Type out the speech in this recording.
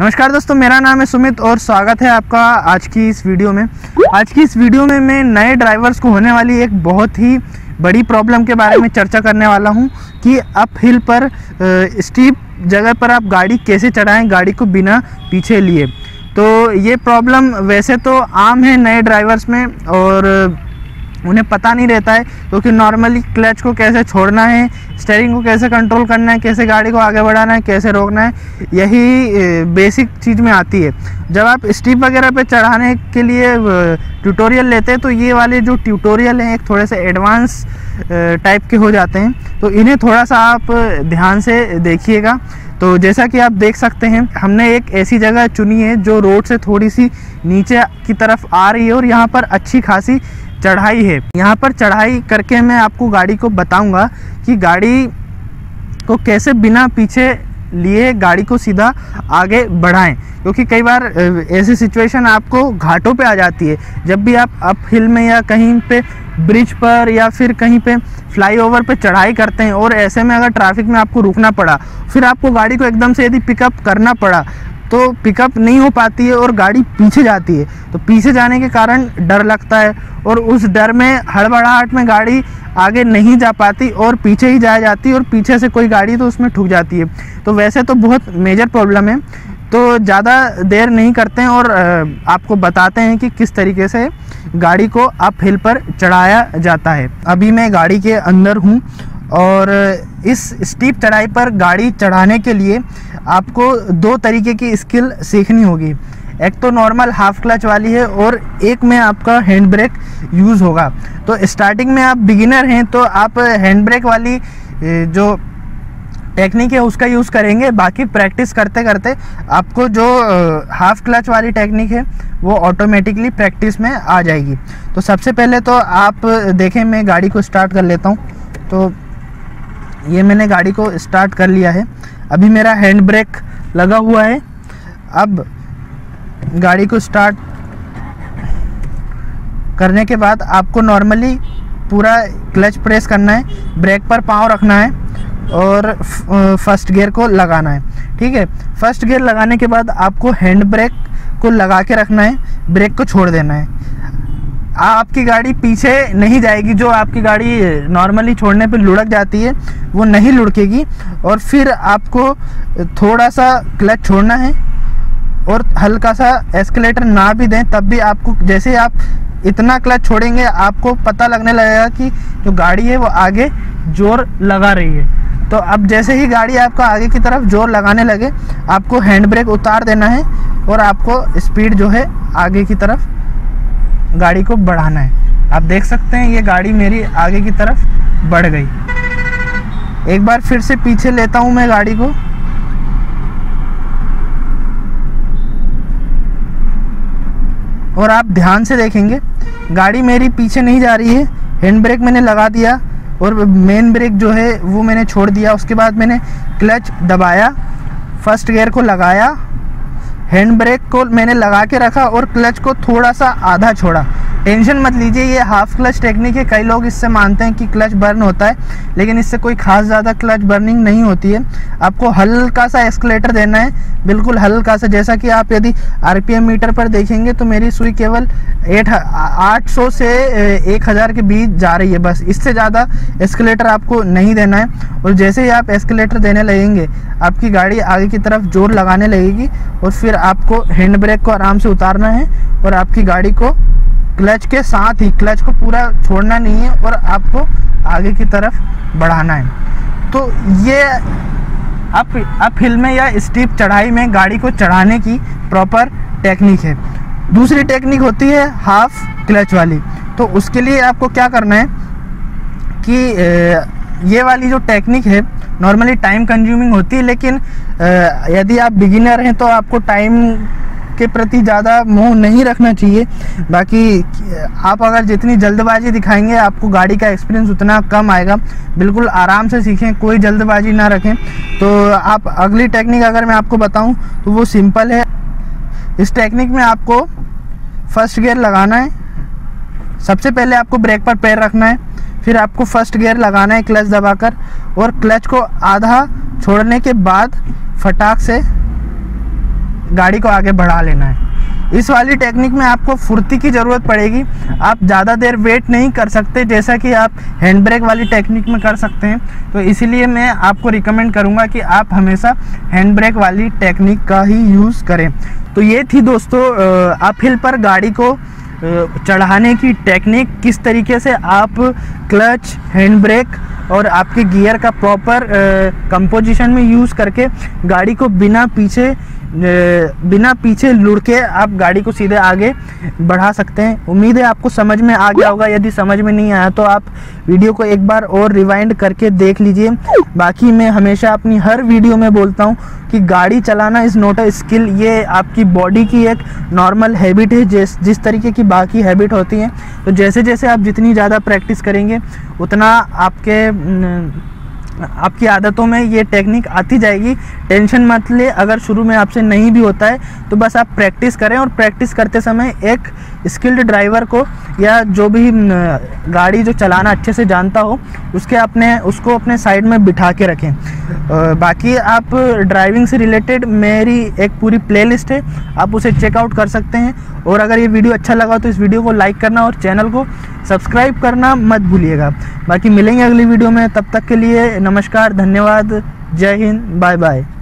नमस्कार दोस्तों, मेरा नाम है सुमित और स्वागत है आपका आज की इस वीडियो में। मैं नए ड्राइवर्स को होने वाली एक बहुत ही बड़ी प्रॉब्लम के बारे में चर्चा करने वाला हूं कि अप हिल पर स्टीप जगह पर आप गाड़ी कैसे चढ़ाएं गाड़ी को बिना पीछे लिए। तो ये प्रॉब्लम वैसे तो आम है नए ड्राइवर्स में और उन्हें पता नहीं रहता है, क्योंकि नॉर्मली क्लच को कैसे छोड़ना है, स्टीयरिंग को कैसे कंट्रोल करना है, कैसे गाड़ी को आगे बढ़ाना है, कैसे रोकना है, यही बेसिक चीज़ में आती है। जब आप स्टीप वगैरह पे चढ़ाने के लिए ट्यूटोरियल लेते हैं तो ये वाले जो ट्यूटोरियल हैं एक थोड़े से एडवांस टाइप के हो जाते हैं, तो इन्हें थोड़ा सा आप ध्यान से देखिएगा। तो जैसा कि आप देख सकते हैं, हमने एक ऐसी जगह चुनी है जो रोड से थोड़ी सी नीचे की तरफ आ रही है और यहाँ पर अच्छी खासी चढ़ाई है। यहाँ पर चढ़ाई करके मैं आपको गाड़ी को बताऊंगा कि गाड़ी को कैसे बिना पीछे लिए गाड़ी को सीधा आगे बढ़ाएं, क्योंकि कई बार ऐसी सिचुएशन आपको घाटों पे आ जाती है। जब भी आप अप हिल में या कहीं पे ब्रिज पर या फिर कहीं पे फ्लाईओवर पे चढ़ाई करते हैं और ऐसे में अगर ट्रैफिक में आपको रुकना पड़ा, फिर आपको गाड़ी को एकदम से यदि पिकअप करना पड़ा तो पिकअप नहीं हो पाती है और गाड़ी पीछे जाती है। तो पीछे जाने के कारण डर लगता है और उस डर में, हड़बड़ाहट में गाड़ी आगे नहीं जा पाती और पीछे ही जा जाती है और पीछे से कोई गाड़ी तो उसमें ठुक जाती है। तो वैसे तो बहुत मेजर प्रॉब्लम है। तो ज़्यादा देर नहीं करते हैं और आपको बताते हैं कि किस तरीके से गाड़ी को अप हिल पर चढ़ाया जाता है। अभी मैं गाड़ी के अंदर हूँ और इस स्टीप चढ़ाई पर गाड़ी चढ़ाने के लिए आपको दो तरीके की स्किल सीखनी होगी। एक तो नॉर्मल हाफ क्लच वाली है और एक में आपका हैंड ब्रेक यूज़ होगा। तो स्टार्टिंग में आप बिगिनर हैं तो आप हैंड ब्रेक वाली जो टेक्निक है उसका यूज़ करेंगे, बाकी प्रैक्टिस करते करते आपको जो हाफ क्लच वाली टेक्निक है वो ऑटोमेटिकली प्रैक्टिस में आ जाएगी। तो सबसे पहले तो आप देखें, मैं गाड़ी को स्टार्ट कर लेता हूँ। तो ये मैंने गाड़ी को स्टार्ट कर लिया है, अभी मेरा हैंड ब्रेक लगा हुआ है। अब गाड़ी को स्टार्ट करने के बाद आपको नॉर्मली पूरा क्लच प्रेस करना है, ब्रेक पर पाँव रखना है और फर्स्ट गियर को लगाना है। ठीक है, फर्स्ट गियर लगाने के बाद आपको हैंड ब्रेक को लगा के रखना है, ब्रेक को छोड़ देना है। आपकी गाड़ी पीछे नहीं जाएगी, जो आपकी गाड़ी नॉर्मली छोड़ने पे लुढ़क जाती है वो नहीं लुढ़केगी। और फिर आपको थोड़ा सा क्लच छोड़ना है और हल्का सा एस्केलेटर ना भी दें तब भी आपको, जैसे आप इतना क्लच छोड़ेंगे आपको पता लगने लगेगा कि जो गाड़ी है वो आगे जोर लगा रही है। तो अब जैसे ही गाड़ी आपका आगे की तरफ जोर लगाने लगे आपको हैंड ब्रेक उतार देना है और आपको स्पीड जो है आगे की तरफ गाड़ी को बढ़ाना है। आप देख सकते हैं ये गाड़ी मेरी आगे की तरफ बढ़ गई। एक बार फिर से पीछे लेता हूँ मैं गाड़ी को। और आप ध्यान से देखेंगे गाड़ी मेरी पीछे नहीं जा रही है। हैंड ब्रेक मैंने लगा दिया और मेन ब्रेक जो है वो मैंने छोड़ दिया। उसके बाद मैंने क्लच दबाया, फर्स्ट गियर को लगाया, हैंड ब्रेक को मैंने लगा के रखा और क्लच को थोड़ा सा आधा छोड़ा। टेंशन मत लीजिए, ये हाफ क्लच टेक्निक है। कई लोग इससे मानते हैं कि क्लच बर्न होता है, लेकिन इससे कोई खास ज़्यादा क्लच बर्निंग नहीं होती है। आपको हल्का सा एस्केलेटर देना है, बिल्कुल हल्का सा। जैसा कि आप यदि आरपीएम मीटर पर देखेंगे तो मेरी सुई केवल 800 से 1000 के बीच जा रही है, बस इससे ज़्यादा एस्केलेटर आपको नहीं देना है। और जैसे ही आप एस्केलेटर देने लगेंगे आपकी गाड़ी आगे की तरफ जोर लगाने लगेगी और फिर आपको हैंड ब्रेक को आराम से उतारना है और आपकी गाड़ी को क्लच के साथ ही, क्लच को पूरा छोड़ना नहीं है और आपको आगे की तरफ बढ़ाना है। तो ये अप हिल में या स्टीप चढ़ाई में गाड़ी को चढ़ाने की प्रॉपर टेक्निक है। दूसरी टेक्निक होती है हाफ क्लच वाली। तो उसके लिए आपको क्या करना है कि ये वाली जो टेक्निक है नॉर्मली टाइम कंज्यूमिंग होती है, लेकिन यदि आप बिगिनर हैं तो आपको टाइम के प्रति ज़्यादा मोह नहीं रखना चाहिए। बाकी आप अगर जितनी जल्दबाजी दिखाएंगे आपको गाड़ी का एक्सपीरियंस उतना कम आएगा। बिल्कुल आराम से सीखें, कोई जल्दबाजी ना रखें। तो आप अगली टेक्निक अगर मैं आपको बताऊं तो वो सिंपल है। इस टेक्निक में आपको फर्स्ट गियर लगाना है, सबसे पहले आपको ब्रेक पर पैर रखना है, फिर आपको फर्स्ट गियर लगाना है क्लच दबाकर और क्लच को आधा छोड़ने के बाद फटाक से गाड़ी को आगे बढ़ा लेना है। इस वाली टेक्निक में आपको फुर्ती की ज़रूरत पड़ेगी, आप ज़्यादा देर वेट नहीं कर सकते जैसा कि आप हैंड ब्रेक वाली टेक्निक में कर सकते हैं। तो इसीलिए मैं आपको रिकमेंड करूँगा कि आप हमेशा हैंड ब्रेक वाली टेक्निक का ही यूज़ करें। तो ये थी दोस्तों अपहिल पर गाड़ी को चढ़ाने की टेक्निक, किस तरीके से आप क्लच, हैंड ब्रेक और आपके गियर का प्रॉपर कंपोजिशन में यूज़ करके गाड़ी को बिना पीछे लुढ़ के आप गाड़ी को सीधे आगे बढ़ा सकते हैं। उम्मीद है आपको समझ में आ गया होगा। यदि समझ में नहीं आया तो आप वीडियो को एक बार और रिवाइंड करके देख लीजिए। बाकी मैं हमेशा अपनी हर वीडियो में बोलता हूँ कि गाड़ी चलाना इज़ नॉट अ स्किल, ये आपकी बॉडी की एक नॉर्मल हैबिट है जिस तरीके की बाकी हैबिट होती हैं। तो जैसे जैसे आप जितनी ज़्यादा प्रैक्टिस करेंगे उतना आपकी आदतों में ये टेक्निक आती जाएगी। टेंशन मत ले, अगर शुरू में आपसे नहीं भी होता है तो बस आप प्रैक्टिस करें, और प्रैक्टिस करते समय एक स्किल्ड ड्राइवर को या जो भी गाड़ी जो चलाना अच्छे से जानता हो उसको अपने साइड में बिठा के रखें। बाकी आप ड्राइविंग से रिलेटेड मेरी एक पूरी प्लेलिस्ट है, आप उसे चेकआउट कर सकते हैं। और अगर ये वीडियो अच्छा लगा तो इस वीडियो को लाइक करना और चैनल को सब्सक्राइब करना मत भूलिएगा। बाकी मिलेंगे अगली वीडियो में, तब तक के लिए नमस्कार, धन्यवाद, जय हिंद, बाय बाय।